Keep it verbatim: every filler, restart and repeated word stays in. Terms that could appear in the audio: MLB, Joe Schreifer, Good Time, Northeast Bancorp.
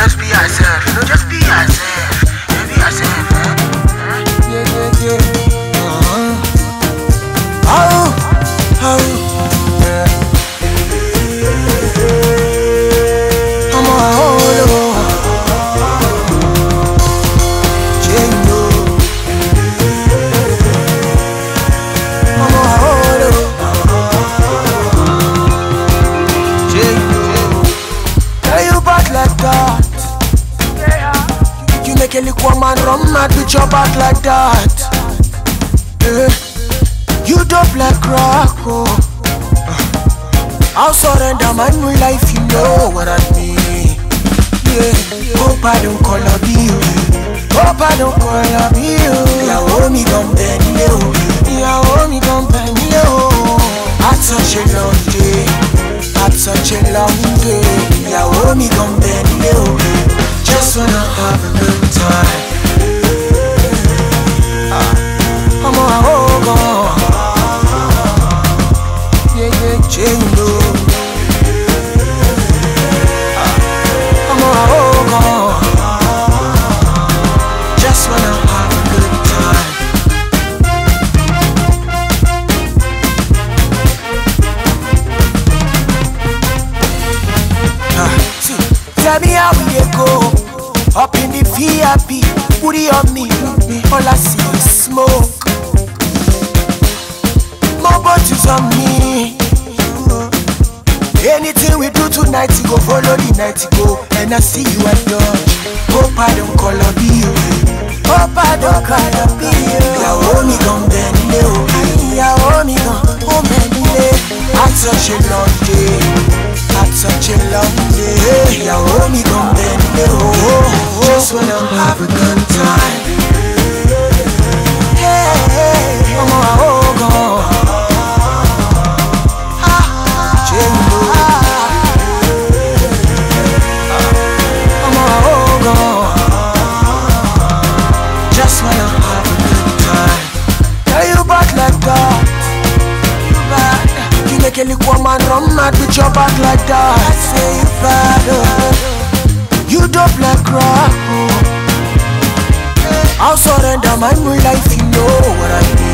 Just be yourself, just be yourself, just be yourself, man. Yeah, yeah, yeah. Uh-huh. Oh, oh, yeah. I'm a holo. Chingo. I'm a holo. Chingo. Hey, you bad like that. Make a little woman run mad with your back like that. Yeah. You dope like rock, oh. I'll surrender my new life, you know what I mean. Yeah. Hope I don't call up you. Hope I don't call up you. Yeah, oh, me don't bend you. Yeah, oh, me don't bend you. Had such a long day. Had such a long day. Yeah, oh, me don't bend you. Just wanna have a good time. uh, I'm on a hogo. Yeah, yeah, chingo. uh, I'm on a hogo. Just wanna have a good time. uh, Tell me how we go. Up in the V I P, booty on me, all I see is smoke. More bottles on me. Anything we do tonight, you go follow the night, you go. And I see you at Dodge. Hope I don't call up you. Hope I don't call up you. Yeah, oh, me gon' bend you. Yeah, oh, me gon' bend you. Had such a long day. Had such a long day. Yeah, oh, me gon' bend you. Just wanna have a good time. Hey, hey, I'm on a hogo. Chingo. I'm on a hogo. Just wanna have a good time. Tell you back like that. You bad. You make a little woman run mad with your back like that. I say you bad. Oh. You dope like rock. I'll surrender my new life, you know what I mean.